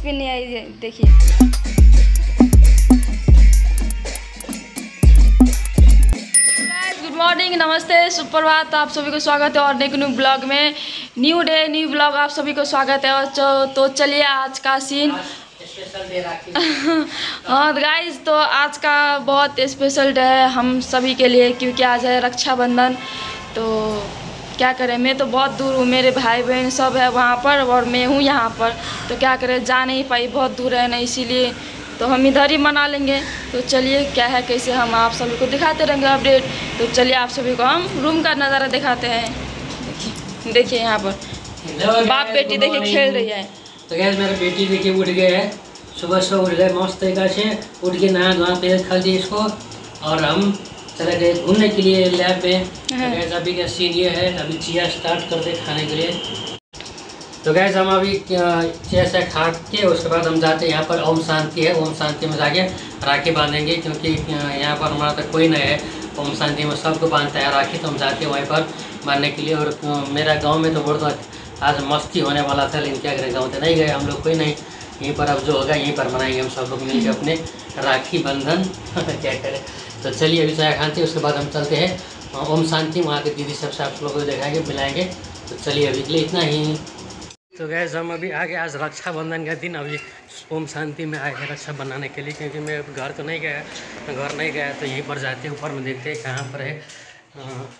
आवाज़ भी नहीं आई। देखिए गुड मॉर्निंग, नमस्ते, सुप्रभात। आप सभी को स्वागत है और नेक न्यू ब्लॉग में। न्यू डे न्यू ब्लॉग आप सभी को स्वागत है। और तो चलिए आज का सीन और गाइज तो आज का बहुत स्पेशल डे है हम सभी के लिए, क्योंकि आज है रक्षाबंधन। तो क्या करें, मैं तो बहुत दूर हूँ, मेरे भाई बहन सब है वहाँ पर और मैं हूँ यहाँ पर। तो क्या करें, जा नहीं पाई, बहुत दूर है ना, इसीलिए तो हम इधर ही मना लेंगे। तो चलिए क्या है कैसे हम आप सभी को दिखाते रहेंगे अपडेट। तो चलिए आप सभी को हम रूम का नज़ारा दिखाते हैं। देखिए देखिए यहाँ पर बाप बेटी देखिए खेल रही है। तो गैस मेरा बेटी देखिए उठ गए है, सुबह सुबह उठ गए मस्त तरीका से, उठ के नहा धोना पे खा दी इसको और हम चले गए घूमने के लिए लैब में। तो गैस अभी का सीन ये है, अभी चिया स्टार्ट कर दे खाने के लिए। तो गैस हम अभी जैसा खा के उसके बाद हम जाते हैं यहाँ पर ओम शांति है, ओम शांति में जाके राखी बांधेंगे, क्योंकि यहाँ पर हमारा तो कोई नहीं है। ओम शांति में सबको बांधता है राखी, तो हम जाते हैं वहीं पर बांधने के लिए। और मेरा गांव में तो बहुत आज मस्ती होने वाला था, लेकिन क्या करें, गाँव तो नहीं गए हम लोग, कोई नहीं। यहीं पर अब जो होगा यहीं पर मनाएंगे हम सब लोग मिलकर अपने राखी बंधन क्या करें। तो चलिए अभी चाय खाते हैं, उसके बाद हम चलते हैं ओम शांति, वहाँ के दीदी सबसे आप लोगों को दिखाएंगे मिलाएँगे। तो चलिए अभी के लिए इतना ही। तो गैस हम अभी आ गए, आज रक्षाबंधन का दिन, अभी ओम शांति में आए हैं रक्षा बनाने के लिए, क्योंकि मैं घर तो नहीं गया, तो यहीं पर जाते हैं ऊपर में, देखते हैं कहाँ पर है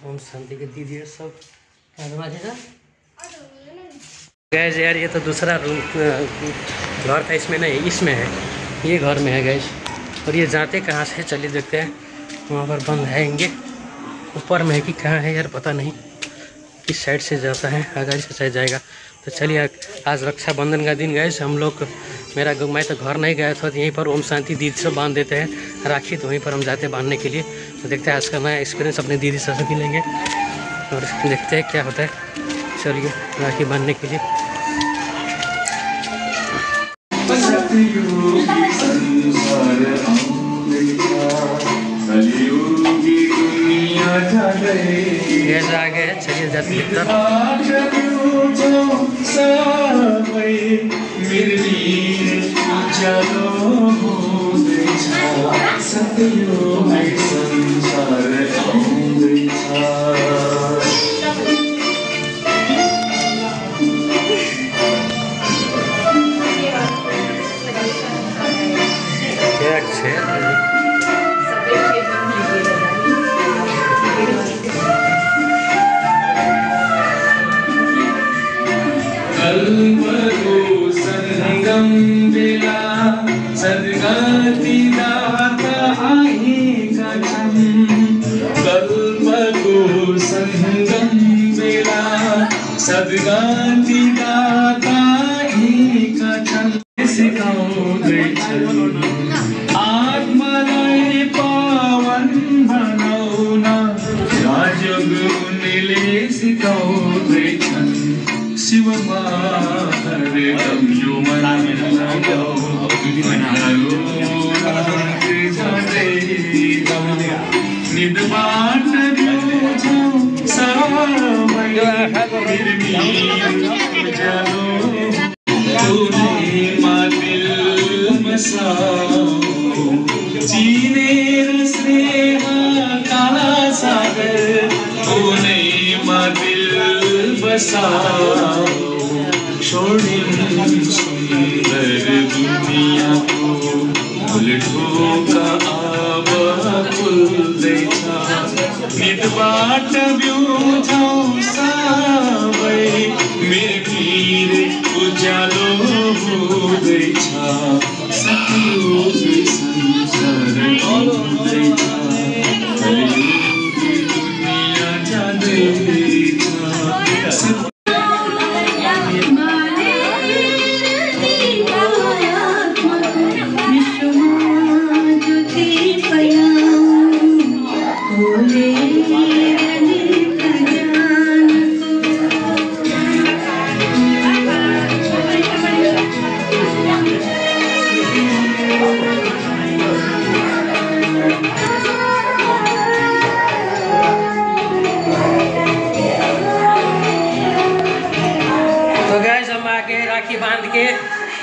ओम शांति के दीदी सब। गैस यार ये तो दूसरा रूम घर था, इसमें नहीं, इसमें है, ये घर में है गैस। और ये जाते कहाँ से, चलिए देखते हैं। वहाँ पर बंद आएंगे, ऊपर में है कि कहाँ है यार पता नहीं, किस साइड से जाता है, आगे से शायद जाएगा। तो चलिए आज रक्षाबंधन का दिन गैस, हम लोग मेरा मैं तो घर नहीं गया था, तो यहीं पर ओम शांति दीदी से बांध देते हैं राखी, तो वहीं पर हम जाते हैं बांधने के लिए। तो देखते हैं आज का नया एक्सपीरियंस अपने दीदी से मिलेंगे और देखते हैं क्या होता है। चलिए राखी बांधने के लिए आ गए। चलिए जाते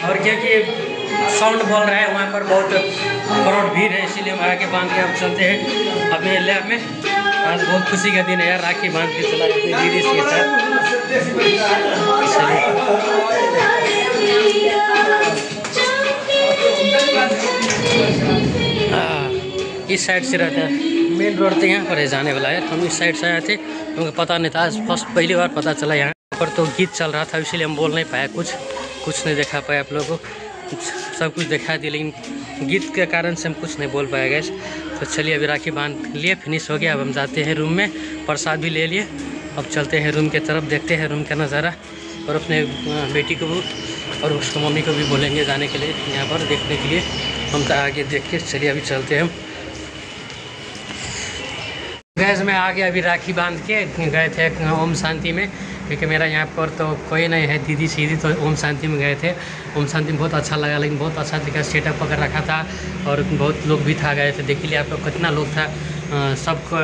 और क्योंकि साउंड बोल रहा है वहाँ पर बहुत बहुत भीड़ है, इसीलिए हम आगे बांध के हम चलते हैं अपने लैब में। आज बहुत खुशी का दिन है यार, राखी बांध के चला जाते हैं दीदी के साथ। इस साइड से रहता है मेन रोड, तो यहाँ पर है जाने वाला है। हम इस साइड से आए थे क्योंकि पता नहीं था, आज फर्स्ट पहली बार पता चला। यहाँ पर तो गीत चल रहा था इसीलिए हम बोल नहीं पाया, कुछ नहीं देखा पाया। आप लोगों को सब कुछ दिखाई दिया लेकिन गीत के कारण से हम कुछ नहीं बोल पाए गए। तो चलिए अभी राखी बांध लिए, फिनिश हो गया। अब हम जाते हैं रूम में, प्रसाद भी ले लिए। अब चलते हैं रूम के तरफ, देखते हैं रूम का नज़ारा। और अपने बेटी को और उसको मम्मी को भी बोलेंगे जाने के लिए, यहाँ पर देखने के लिए। हम तो आगे देख के चलिए अभी चलते हैं हम। गैस में आगे अभी राखी बांध के गए थे ओम शांति में, क्योंकि मेरा यहाँ पर तो कोई नहीं है दीदी सीधी, तो ओम शांति में गए थे। ओम शांति में बहुत अच्छा लगा, लेकिन बहुत अच्छा तरीका सेटअप पकड़ रखा था और बहुत लोग भी था गए थे। देख लिया आप लोग कितना लोग था। सबको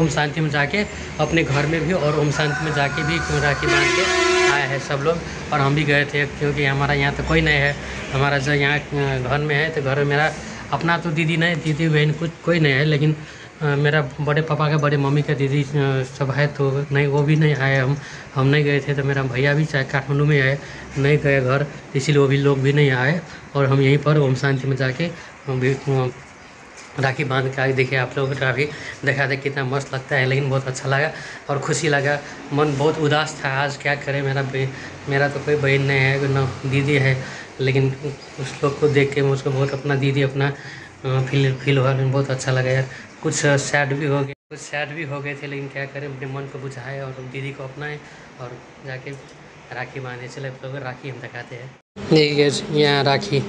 ओम शांति में जाके अपने घर में भी और ओम शांति में जाके भी राखी बांध के आए हैं सब लोग। और हम भी गए थे क्योंकि हमारा यहाँ तो कोई नहीं है। हमारा जो यहाँ घर में है तो घर में मेरा अपना तो दीदी नहीं, दीदी बहन कुछ कोई नहीं है, लेकिन मेरा बड़े पापा का बड़े मम्मी का दीदी सब है, तो नहीं वो भी नहीं आए। हम नहीं गए थे। तो मेरा भैया भी चाहे काठमांडू में आए, नहीं गए घर, इसीलिए वो भी लोग भी नहीं आए। और हम यहीं पर ओम शांति में जाके भी राखी बांध के आगे। देखिए आप लोग राखी देखा देख कितना मस्त लगता है, लेकिन बहुत अच्छा लगा और खुशी लगा। मन बहुत उदास था आज, क्या करें, मेरा तो कोई बहन नहीं है, ना दीदी है, लेकिन उस लोग को देख के मुझको बहुत अपना दीदी अपना फील हुआ। बहुत अच्छा लगा यार। कुछ सैड भी हो गए थे, लेकिन क्या करें, अपने मन को बुझाए और दीदी को अपनाएं और जाके राखी बांधे। चले आप लोग राखी हम दिखाते हैं। देखिए यहाँ राखी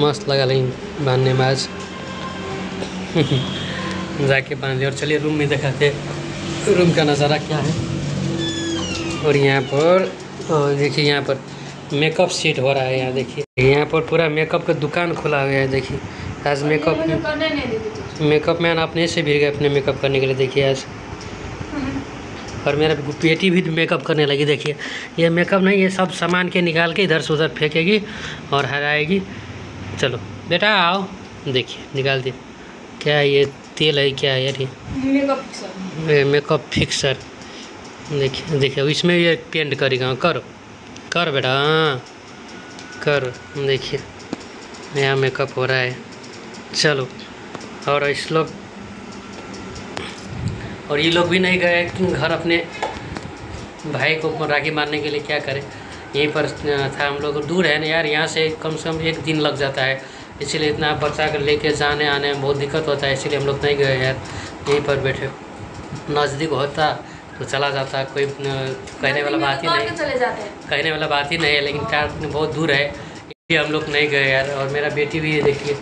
मस्त लगा, लेकिन बांधने में आज जाके बांधे। और चलिए रूम में दिखाते हैं रूम का नज़ारा क्या है। और यहाँ पर देखिए, यहाँ पर मेकअप सेट हो रहा है। यहाँ देखिए, यहाँ पर पूरा मेकअप का दुकान खुला हुआ है। देखिए आज मेकअप मैन अपने से भीड़ गए अपने मेकअप करने के लिए। देखिए आज, और मेरा बेटी भी मेकअप करने लगी। देखिए ये मेकअप नहीं, ये सब सामान के निकाल के इधर से उधर फेंकेगी और हराएगी। चलो बेटा आओ, देखिए निकाल दिए। क्या ये तेल है, क्या है यार, ये मेकअप फिक्सर। देखिए देखिए इसमें ये पेंट करेगा। कर बेटा, हाँ कर। देखिए यहाँ मेकअप हो रहा है। चलो, और इस लोग और ये लोग भी नहीं गए घर अपने भाई को राखी बांधने के लिए। क्या करें, यहीं पर था। हम लोग दूर है ना यार, यहाँ से कम एक दिन लग जाता है, इसीलिए इतना बच्चा कर लेके जाने आने में बहुत दिक्कत होता है, इसीलिए हम लोग नहीं गए यार। यहीं पर बैठे, नज़दीक होता तो चला जाता, कोई कहने वाला बात ही नहीं है, लेकिन क्या बहुत दूर है, इसलिए हम लोग नहीं गए यार। और मेरा बेटी भी है, देखिए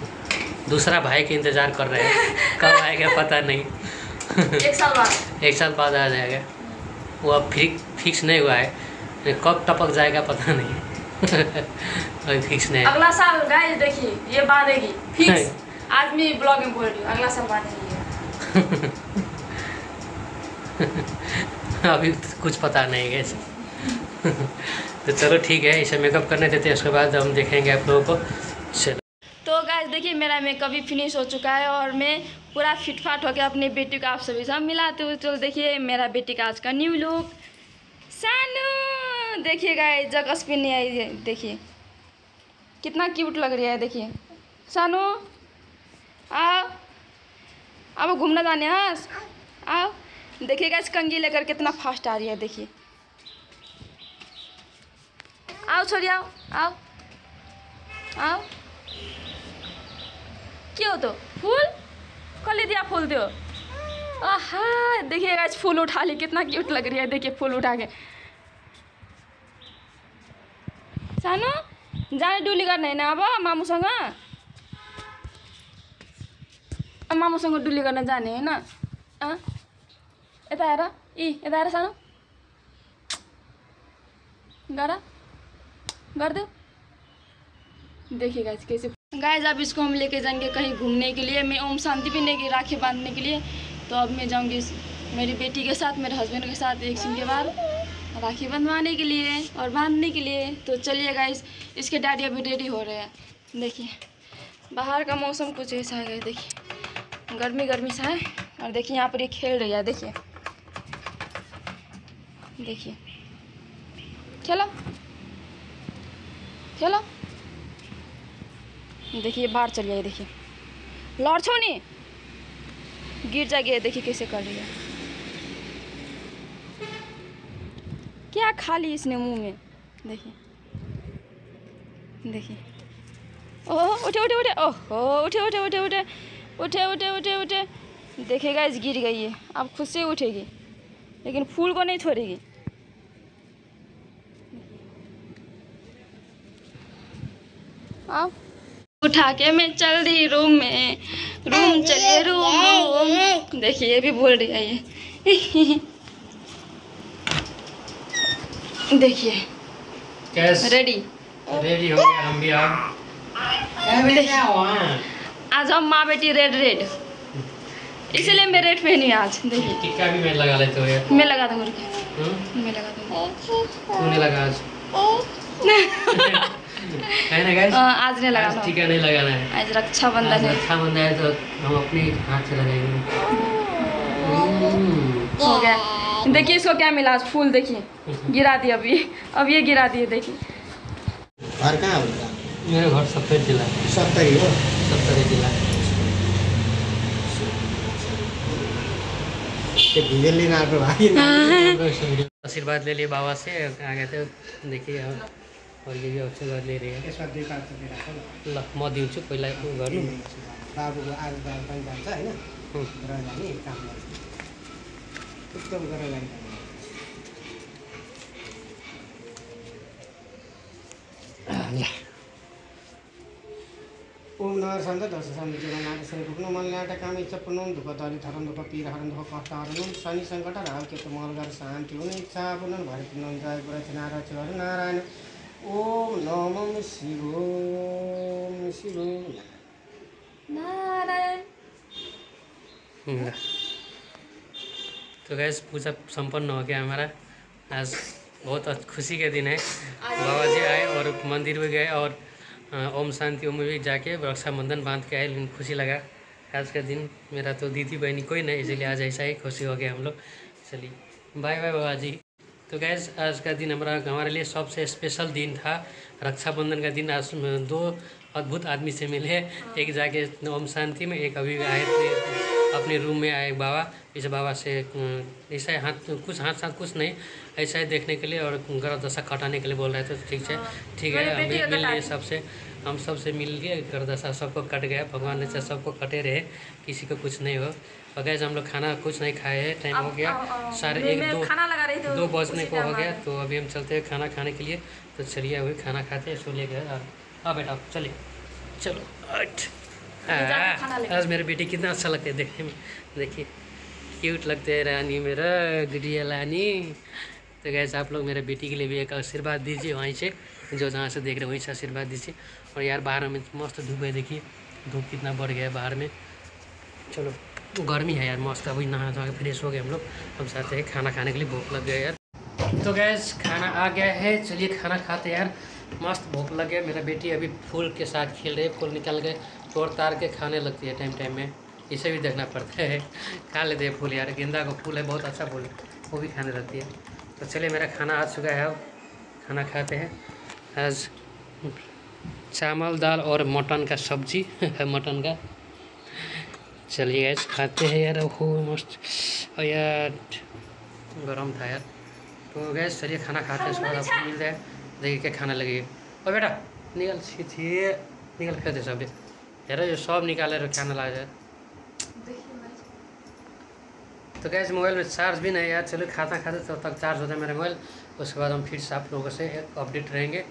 दूसरा भाई के इंतज़ार कर रहे हैं, कब आएगा पता नहीं। एक साल बाद आ जाएगा वो, अब फिक्स नहीं हुआ है, कब टपक जाएगा पता नहीं। अभी फिक्स नहीं है। अगला साल गाइस देखिए ये बांधेगी फिक्स, आज मैं ब्लॉग में बोल रही हूँ, अगला साल बांधेगी। अभी कुछ पता नहीं है। तो चलो ठीक है, इसे मेकअप करने देते हैं, उसके बाद हम देखेंगे आप लोगों को। चलो तो गाइस देखिए मेरा मेकअप भी फिनिश हो चुका है और मैं पूरा फिटफाट होकर अपने बेटी को आप सभी से मिलाते हुए। चलो देखिए मेरा बेटी का आज का न्यू लुक। सानू देखिए गाइस जगस पे नहीं आई है, देखिए कितना क्यूट लग रही है। देखिए सानू आओ, अब घूमना जाने हाँ आओ। देखिए गाइस कंगी लेकर कितना फास्ट आ रही है। देखिए आओ छोरी, आओ आओ आओ। क्यों तो फूल कल दिया, फूल दो। आहा देखिए गाइस फूल उठा ली, कितना क्यूट लग रही है। देखिए फूल उठा के सानो जाने डुली करने है ना, अब मामूसँग डुली गर्न जाने है ना। यता आएर सानो गर दो। देखिए गाइस कैसे गाइस, अब इसको हम लेके जाएंगे कहीं घूमने के लिए। मैं ओम शांति पीने की राखी बांधने के लिए, तो अब मैं जाऊंगी मेरी बेटी के साथ, मेरे हस्बैंड के साथ एक दिन के बाद। राखी बंधवाने के लिए और बांधने के लिए। तो चलिए गाइस, इसके डैडी अभी रेडी हो रहे हैं। देखिए बाहर का मौसम कुछ ऐसा है गाइस, देखिए गर्मी गर्मी सा है। और देखिए यहाँ पर ये खेल रही है, देखिए देखिए खेलो खेलो, देखिए बाहर चली आई, देखिए लौट छोनी गिर जाएगी, देखिए कैसे कर रही है, क्या खा ली इसने मुंह में, देखिए देखिए। ओह उठे उठे उठे, ओहो उठे उठे उठे उठे उठे उठे उठे उठे, देखेगा इस गिर गई है, अब खुद से उठेगी लेकिन फूल को नहीं छोड़ेगी। अब उठा के मैं चल दी रूम में, रूम चले रूम, देखिए ये भी बोल रही है ये देखिए रेडी रेडी हो गया। हम भी आज हम माँ बेटी रेड रेड, इसलिए मैं रेड पहनी आज। देखिए टिक्का भी मैं लगा लेते हो, मैं लगा दूंगा, मैं लगा दूंगा, तूने लगा आज है ना गाइस, आज नहीं लगाना, टिक्का नहीं लगाना है, आज रक्षाबंधन है, रक्षाबंधन है तो हम अपने हाथ से लगाएंगे। हो गया, देखिए इसको क्या मिला आज, फूल देखिए गिरा दिया, अब ये गिरा दिए देखिए। और कहाँ मेरे घर सफेद जिला है, सप्तरी जिला है, आशीर्वाद ले लिए बाबा से, आ गए थे देखिए। और ये भी आशीर्वाद ले रही है, म दिन्छु पहिला गर्नु बाबुको आशीर्वाद पनि जान्छ हैन, र जाने काम गर्छ उत्तम गरेर लाइन। ओम नमः संत दर्शन जीवनाथ से रुकनो मन नाटका में चपनो दुख दाली धरम दुख पीर हरण दुख कष्टारण शनि संकट राव के तुमल घर शांति उन इच्छा पुनन भरत नो जय प्रार्थना रच हर नारायण। ओम नमः शिव नारायण। तो गैस पूजा संपन्न हो गया हमारा, आज बहुत खुशी का दिन है। बाबा जी आए और मंदिर भी गए और ओम शांति ओम भी जाके रक्षाबंधन बांध के आए, लेकिन खुशी लगा आज का दिन। मेरा तो दीदी बहनी कोई नहीं, इसलिए आज ऐसा ही खुशी हो गया हम लोग। चलिए बाय बाय बाबा जी। तो गैस आज का दिन हमारे लिए सबसे स्पेशल दिन था, रक्षाबंधन का दिन। आज दो अद्भुत आदमी से मिले, एक जाके ओम शांति में, एक अभी आए थे अपने रूम में आए बाबा। इस बाबा से ऐसा हाथ कुछ नहीं, ऐसा ही देखने के लिए और ग्रह दशा खटाने के लिए बोल रहे थे। ठीक है ठीक है, हम भी मिल गए सबसे, हम सबसे मिल गए, ग्रह दशा सबको कट गया, भगवान ने चाहे सबको कटे रहे, किसी को कुछ नहीं हो। और गैस हम लोग खाना कुछ नहीं खाए हैं, टाइम हो गया 1:30 बजने को हो गया। तो अभी हम चलते हैं खाना खाने के लिए, तो चलिए अभी खाना खाते हैं, सो ले गए। हाँ बेटा चलिए, चलो आज मेरे बेटी कितना अच्छा लगता है देखने में, देखिए क्यूट लगते है रानी मेरा गुड़िया रानी। तो गैस आप लोग मेरे बेटी के लिए भी एक आशीर्वाद दीजिए, वहीं से जो जहाँ से देख रहे हैं वहीं से आशीर्वाद दीजिए। और यार बाहर में मस्त धूप है, देखिए धूप कितना बढ़ गया है बाहर में। चलो गर्मी है यार मस्त, अभी नहा धो के फ्रेश हो गए हम लोग, हम साथ हैं खाना खाने के लिए, भूख लग गया यार। तो गैस खाना आ गया है, चलिए खाना खाते यार, मस्त भूख लग गया। मेरा बेटी अभी फूल के साथ खेल रहे, फूल निकाल के तोड़ तार के खाने लगती है टाइम टाइम में, इसे भी देखना पड़ता है। खा लेते हैं फूल यार, गेंदा का फूल है बहुत अच्छा फूल, वो भी खाने लगती है। तो चलिए मेरा खाना आ चुका है, अब खाना खाते हैं। आज चावल दाल और मटन का सब्जी है, मटन का। चलिए आज खाते हैं यार, हो मस्त यार गर्म था यार। तो गैस चलिए खाना खाते हैं, उसके बाद आपको मिलता है, देखिए क्या खाना लगे। और बेटा निकल सीधे निकल खाते सब यार, ये सब निकालेर खाना लगा जाए। तो गैस मोबाइल में चार्ज भी नहीं यार, चलो खाता खाते तब तक चार्ज होता है मेरा मोबाइल, उसके बाद हम फिर से आप लोगों से एक अपडेट रहेंगे।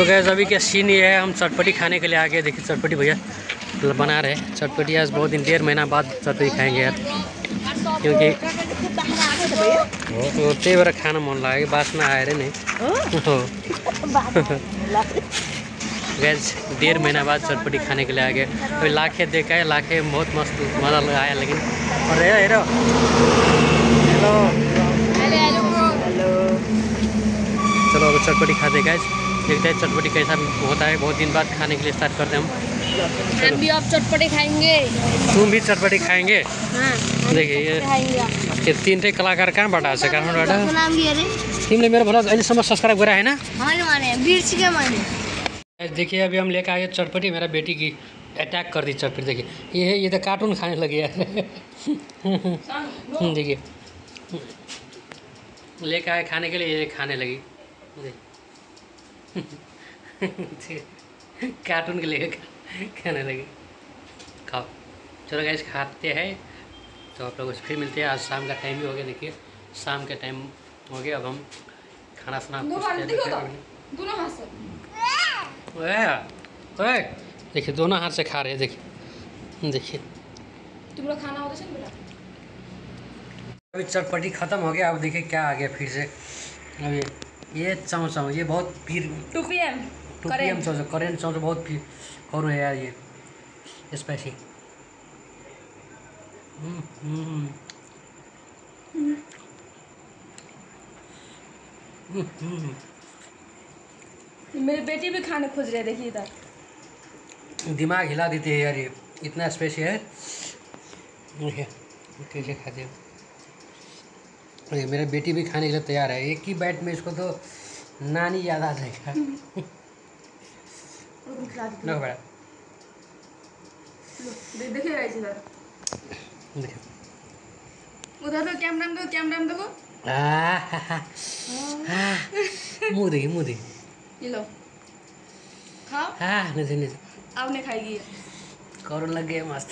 तो गैस अभी क्या सीन ये है, हम चटपटी खाने के लिए आ गए। देखिए चटपटी भैया बना रहे हैं। चटपटी आज बहुत दिन, डेढ़ महीना बाद चटपटी खाएंगे यार, क्योंकि बार खाना मन लगा, बासना आए रे नहीं। गैस डेढ़ महीना बाद चटपटी खाने के लिए आ गए। अभी लाखे देखा है, लाखे बहुत मस्त मज़ा आया। लेकिन और हेलो चलो अब चटपटी खा दे गैस, देखते हैं चटपटी कैसा होता है। बहुत दिन बाद खाने के लिए स्टार्ट करते हैं हम। हम भी आप चटपटी खाएंगे, तुम भी चटपटी खाएंगे। हाँ, देखिए ये तीन टे कलाकार कहाँ बटा से कारण बटा तिमीले मेरो भला अहिलेसम्म सब्सक्राइब गरे हैन माने बिर्सिके माने। देखिए अभी हम लेकर आए चटपटी, मेरा बेटी की अटैक कर दी चटपटी। देखिए ये तो कार्टून खाने लगी है। देखिए लेकर आए खाने के लिए, ये खाने लगी कार्टून के लिए खाने लगे। खाओ चलो गैस खाते हैं। तो आप लोग फिर मिलते हैं। आज शाम का टाइम ही हो गया, देखिए शाम का टाइम हो गया। अब हम खाना सुना, देखिए दोनों हाथ से खा रहे हैं। देखिए देखिए अभी चटपटी ख़त्म हो गया। अब देखिए क्या आ गया फिर से, अभी ये चाँचौ, ये बहुत पीर 2 PM करेंट चाँचौ बहुत पीर करो है यार, ये स्पाइसी। मेरी बेटी भी खाने खोज रही है, देखिए इधर दिमाग हिला देती है यार, ये इतना स्पाइसी है। कैसे खाते हैं, मेरा बेटी भी खाने के लिए तैयार है। एक ही बैट में इसको तो नानी याद आ जाएगा। उधर कैमरा मुँह देखिए, मुँह देखिए, खाओ। खाएगी करो लग गया मस्त।